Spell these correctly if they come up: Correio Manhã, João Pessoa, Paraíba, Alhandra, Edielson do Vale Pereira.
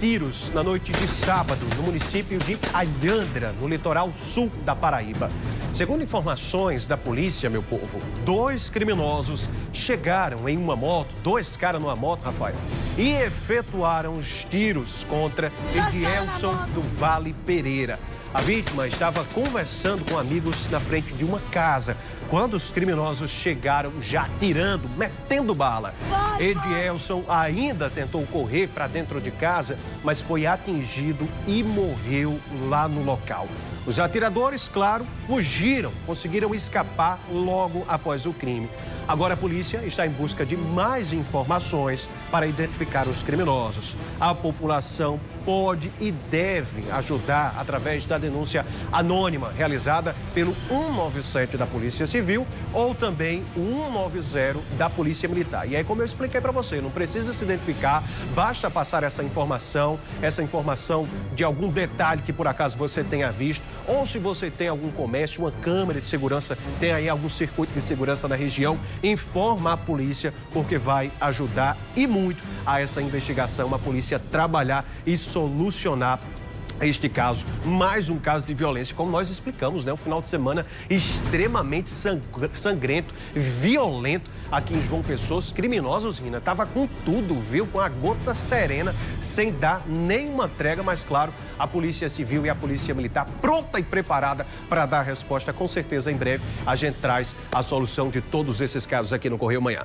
tiros na noite de sábado no município de Alhandra, no litoral sul da Paraíba. Segundo informações da polícia, meu povo, dois criminosos chegaram em uma moto, dois caras numa moto, Rafael, e efetuaram os tiros contra Edielson do Vale Pereira. A vítima estava conversando com amigos na frente de uma casa, quando os criminosos chegaram já atirando, metendo bala. Edielson ainda tentou correr para dentro de casa, mas foi atingido e morreu lá no local. Os atiradores, claro, fugiram, conseguiram escapar logo após o crime. Agora a polícia está em busca de mais informações para identificar os criminosos. A população pode e deve ajudar através da denúncia anônima realizada pelo 197 da Polícia Civil ou também o 190 da Polícia Militar. E aí, como eu expliquei para você, não precisa se identificar, basta passar essa informação de algum detalhe que por acaso você tenha visto, ou se você tem algum comércio, uma câmera de segurança, tem aí algum circuito de segurança na região, informa a polícia, porque vai ajudar e muito a essa investigação, a polícia trabalhar e solucionar este caso, mais um caso de violência, como nós explicamos, né? Um final de semana extremamente sangrento, violento aqui em João Pessoa. Os criminosos, Rina, tava com tudo, viu? Com a gota serena, sem dar nenhuma trégua, mas claro, a Polícia Civil e a Polícia Militar pronta e preparada para dar a resposta. Com certeza, em breve, a gente traz a solução de todos esses casos aqui no Correio Manhã.